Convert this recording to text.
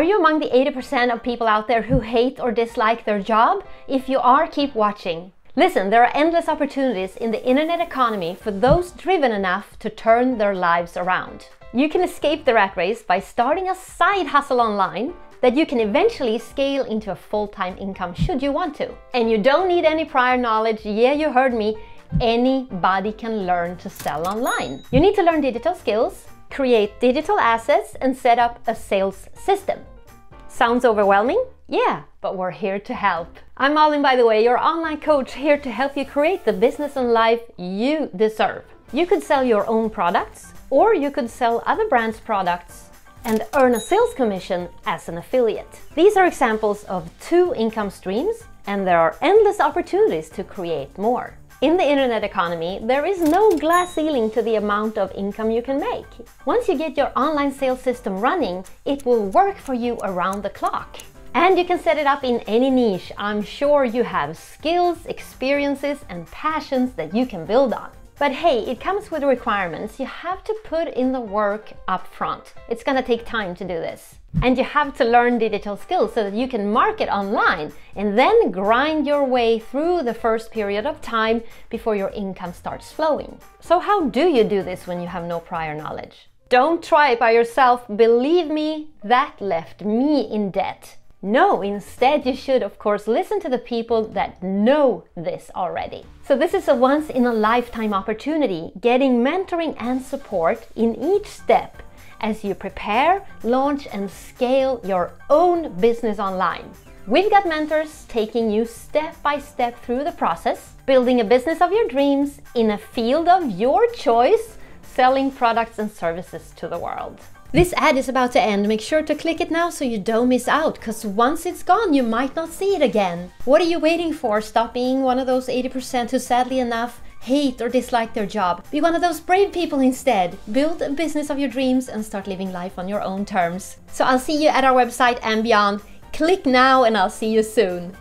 Are you among the 80% of people out there who hate or dislike their job? If you are, keep watching. Listen, there are endless opportunities in the internet economy for those driven enough to turn their lives around. You can escape the rat race by starting a side hustle online that you can eventually scale into a full-time income should you want to. And you don't need any prior knowledge. Yeah, you heard me. Anybody can learn to sell online. You need to learn digital skills, create digital assets, and set up a sales system. Sounds overwhelming? Yeah, but we're here to help. I'm Malin, by the way, your online coach, here to help you create the business and life you deserve. You could sell your own products, or you could sell other brands' products and earn a sales commission as an affiliate. These are examples of two income streams, and there are endless opportunities to create more. In the internet economy, there is no glass ceiling to the amount of income you can make. Once you get your online sales system running, it will work for you around the clock. And you can set it up in any niche. I'm sure you have skills, experiences, and passions that you can build on. But hey, it comes with requirements. You have to put in the work up front. It's gonna take time to do this. And you have to learn digital skills so that you can market online and then grind your way through the first period of time before your income starts flowing. So how do you do this when you have no prior knowledge? Don't try it by yourself. Believe me, that left me in debt. No, instead you should, of course, listen to the people that know this already. So this is a once-in-a-lifetime opportunity, getting mentoring and support in each step as you prepare, launch, and scale your own business online. We've got mentors taking you step by step through the process, building a business of your dreams in a field of your choice, selling products and services to the world. This ad is about to end. Make sure to click it now so you don't miss out, because once it's gone, you might not see it again. What are you waiting for? Stop being one of those 80% who, sadly enough, hate or dislike their job. Be one of those brave people instead. Build a business of your dreams and start living life on your own terms. So I'll see you at our website and beyond. Click now and I'll see you soon.